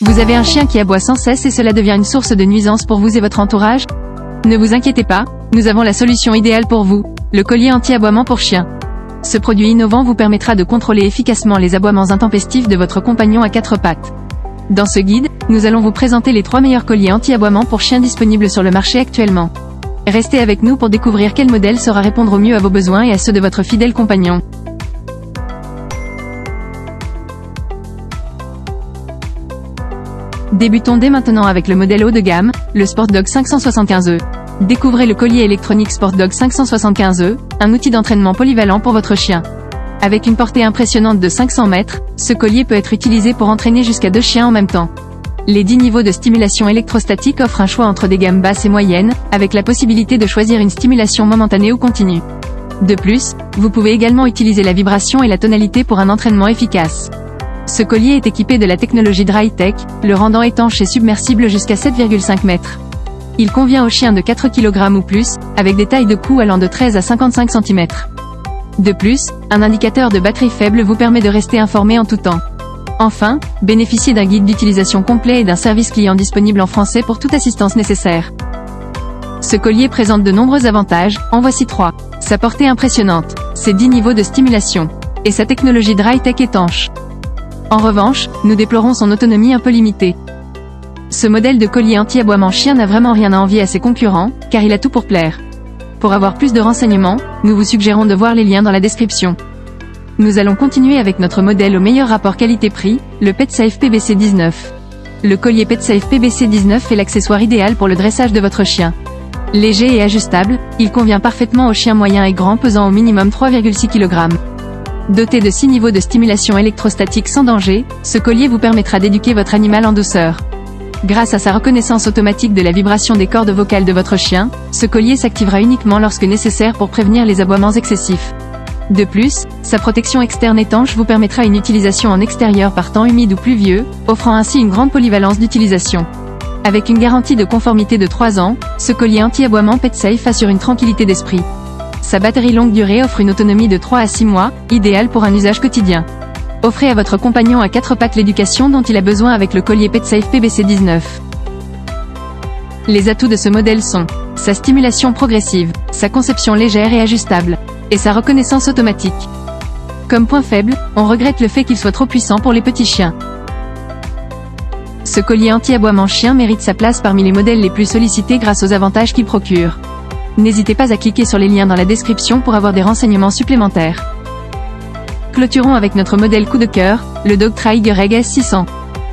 Vous avez un chien qui aboie sans cesse et cela devient une source de nuisance pour vous et votre entourage? Ne vous inquiétez pas, nous avons la solution idéale pour vous, le collier anti-aboiement pour chien. Ce produit innovant vous permettra de contrôler efficacement les aboiements intempestifs de votre compagnon à quatre pattes. Dans ce guide, nous allons vous présenter les 3 meilleurs colliers anti-aboiement pour chien disponibles sur le marché actuellement. Restez avec nous pour découvrir quel modèle saura répondre au mieux à vos besoins et à ceux de votre fidèle compagnon. Débutons dès maintenant avec le modèle haut de gamme, le SportDOG 575E. Découvrez le collier électronique SportDOG 575E, un outil d'entraînement polyvalent pour votre chien. Avec une portée impressionnante de 500 mètres, ce collier peut être utilisé pour entraîner jusqu'à 2 chiens en même temps. Les 10 niveaux de stimulation électrostatique offrent un choix entre des gammes basses et moyennes, avec la possibilité de choisir une stimulation momentanée ou continue. De plus, vous pouvez également utiliser la vibration et la tonalité pour un entraînement efficace. Ce collier est équipé de la technologie DryTech, le rendant étanche et submersible jusqu'à 7,5 mètres. Il convient aux chiens de 4 kg ou plus, avec des tailles de cou allant de 13 à 55 cm. De plus, un indicateur de batterie faible vous permet de rester informé en tout temps. Enfin, bénéficiez d'un guide d'utilisation complet et d'un service client disponible en français pour toute assistance nécessaire. Ce collier présente de nombreux avantages, en voici 3. Sa portée impressionnante, ses 10 niveaux de stimulation, et sa technologie DryTech étanche. En revanche, nous déplorons son autonomie un peu limitée. Ce modèle de collier anti-aboiement chien n'a vraiment rien à envier à ses concurrents, car il a tout pour plaire. Pour avoir plus de renseignements, nous vous suggérons de voir les liens dans la description. Nous allons continuer avec notre modèle au meilleur rapport qualité-prix, le PetSafe PBC19. Le collier PetSafe PBC19 est l'accessoire idéal pour le dressage de votre chien. Léger et ajustable, il convient parfaitement aux chiens moyens et grands pesant au minimum 3,6 kg. Doté de 6 niveaux de stimulation électrostatique sans danger, ce collier vous permettra d'éduquer votre animal en douceur. Grâce à sa reconnaissance automatique de la vibration des cordes vocales de votre chien, ce collier s'activera uniquement lorsque nécessaire pour prévenir les aboiements excessifs. De plus, sa protection externe étanche vous permettra une utilisation en extérieur par temps humide ou pluvieux, offrant ainsi une grande polyvalence d'utilisation. Avec une garantie de conformité de 3 ans, ce collier anti-aboiement PetSafe assure une tranquillité d'esprit. Sa batterie longue durée offre une autonomie de 3 à 6 mois, idéale pour un usage quotidien. Offrez à votre compagnon à 4 pattes l'éducation dont il a besoin avec le collier PetSafe PBC19. Les atouts de ce modèle sont sa stimulation progressive, sa conception légère et ajustable, et sa reconnaissance automatique. Comme point faible, on regrette le fait qu'il soit trop puissant pour les petits chiens. Ce collier anti-aboiement chien mérite sa place parmi les modèles les plus sollicités grâce aux avantages qu'il procure. N'hésitez pas à cliquer sur les liens dans la description pour avoir des renseignements supplémentaires. Clôturons avec notre modèle coup de cœur, le Dogtra YS 600.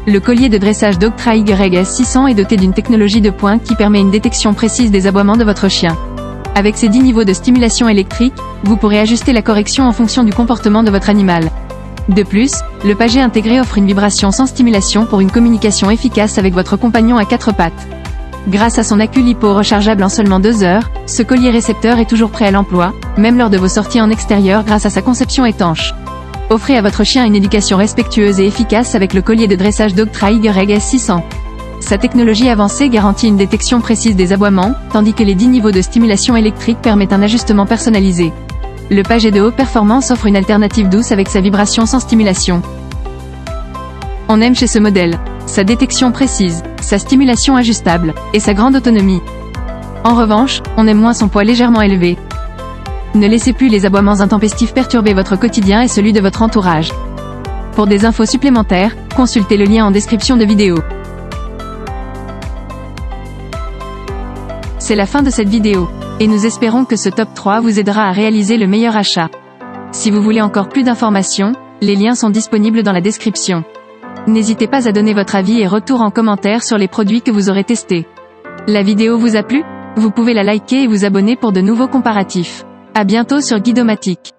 Le collier de dressage Dogtra YS 600 est doté d'une technologie de pointe qui permet une détection précise des aboiements de votre chien. Avec ses 10 niveaux de stimulation électrique, vous pourrez ajuster la correction en fonction du comportement de votre animal. De plus, le paget intégré offre une vibration sans stimulation pour une communication efficace avec votre compagnon à 4 pattes. Grâce à son accu lipo rechargeable en seulement 2 heures, ce collier récepteur est toujours prêt à l'emploi, même lors de vos sorties en extérieur grâce à sa conception étanche. Offrez à votre chien une éducation respectueuse et efficace avec le collier de dressage Dogtra YS 600. Sa technologie avancée garantit une détection précise des aboiements, tandis que les 10 niveaux de stimulation électrique permettent un ajustement personnalisé. Le paget de haute performance offre une alternative douce avec sa vibration sans stimulation. On aime chez ce modèle sa détection précise, sa stimulation ajustable, et sa grande autonomie. En revanche, on aime moins son poids légèrement élevé. Ne laissez plus les aboiements intempestifs perturber votre quotidien et celui de votre entourage. Pour des infos supplémentaires, consultez le lien en description de vidéo. C'est la fin de cette vidéo, et nous espérons que ce top 3 vous aidera à réaliser le meilleur achat. Si vous voulez encore plus d'informations, les liens sont disponibles dans la description. N'hésitez pas à donner votre avis et retour en commentaire sur les produits que vous aurez testés. La vidéo vous a plu ? Vous pouvez la liker et vous abonner pour de nouveaux comparatifs. À bientôt sur Guidomatic.